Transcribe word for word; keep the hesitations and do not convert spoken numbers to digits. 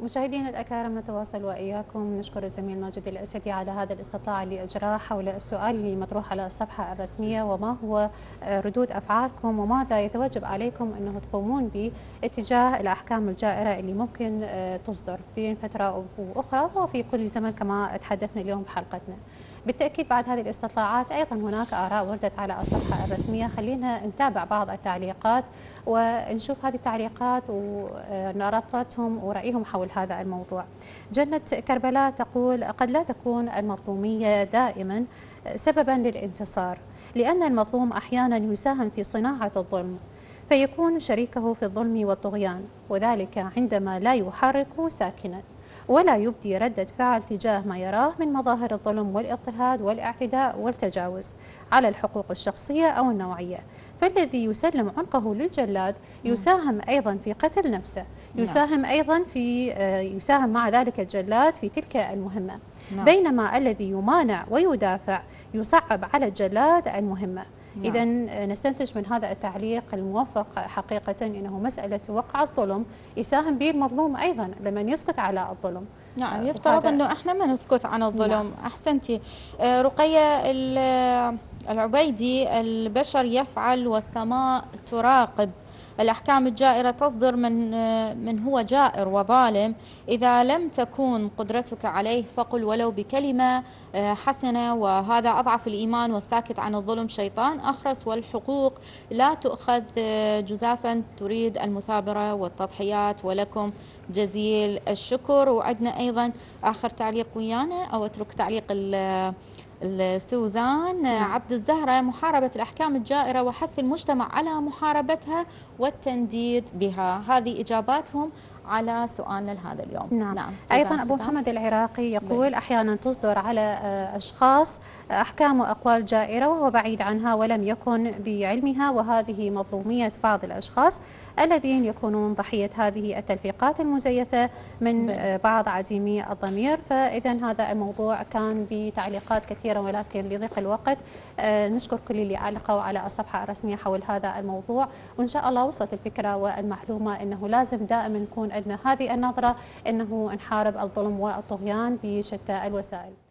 مشاهدينا الأكارم، نتواصل وإياكم. نشكر الزميل ماجد الأسدي على هذا الاستطلاع اللي أجراه حول السؤال اللي مطروح على الصفحة الرسمية، وما هو ردود أفعالكم وماذا يتوجب عليكم أنه تقومون به اتجاه الأحكام الجائرة اللي ممكن تصدر بين فترة وأخرى وفي كل زمن كما تحدثنا اليوم بحلقتنا. بالتأكيد بعد هذه الاستطلاعات أيضا هناك آراء وردت على الصفحة الرسمية، خلينا نتابع بعض التعليقات ونشوف هذه التعليقات ونربطهم ورأيهم حول هذا الموضوع. جنه كربلاء تقول: قد لا تكون المظلومية دائما سببا للانتصار، لأن المظلوم أحيانا يساهم في صناعة الظلم فيكون شريكه في الظلم والطغيان، وذلك عندما لا يحرك ساكنا ولا يبدي ردة فعل تجاه ما يراه من مظاهر الظلم والاضطهاد والاعتداء والتجاوز على الحقوق الشخصية أو النوعية، فالذي يسلم عنقه للجلاد يساهم أيضا في قتل نفسه، يساهم أيضا في يساهم مع ذلك الجلاد في تلك المهمة، بينما الذي يمانع ويدافع يصعب على الجلاد المهمة. إذا نستنتج من هذا التعليق الموفق حقيقة أنه مسألة وقع الظلم يساهم به المظلوم أيضا لما يسكت على الظلم. نعم، يفترض أنه إحنا ما نسكت عن الظلم. نعم. أحسنتي رقية العبيدي: البشر يفعل والسماء تراقب، الأحكام الجائرة تصدر من من هو جائر وظالم، إذا لم تكون قدرتك عليه فقل ولو بكلمة حسنة، وهذا أضعف الإيمان، والساكت عن الظلم شيطان أخرس، والحقوق لا تؤخذ جزافا، تريد المثابرة والتضحيات، ولكم جزيل الشكر. وعندنا أيضا آخر تعليق ويانا، أو أترك تعليق سوزان عبد الزهرة: محاربة الأحكام الجائرة وحث المجتمع على محاربتها والتنديد بها. هذه إجاباتهم على سؤالنا لهذا اليوم. نعم. نعم. أيضا أبو محمد العراقي يقول: أحيانا تصدر على أشخاص أحكام وأقوال جائرة وهو بعيد عنها ولم يكن بعلمها، وهذه مظلومية بعض الأشخاص الذين يكونون ضحية هذه التلفيقات المزيفة من بي. بعض عديمي الضمير. فإذا هذا الموضوع كان بتعليقات كثيرة، ولكن لضيق الوقت نشكر كل اللي علقوا على الصفحة الرسمية حول هذا الموضوع، وإن شاء الله وصلت الفكرة والمعلومة أنه لازم دائما نكون عندنا هذه النظرة أنه نحارب الظلم والطغيان بشتى الوسائل.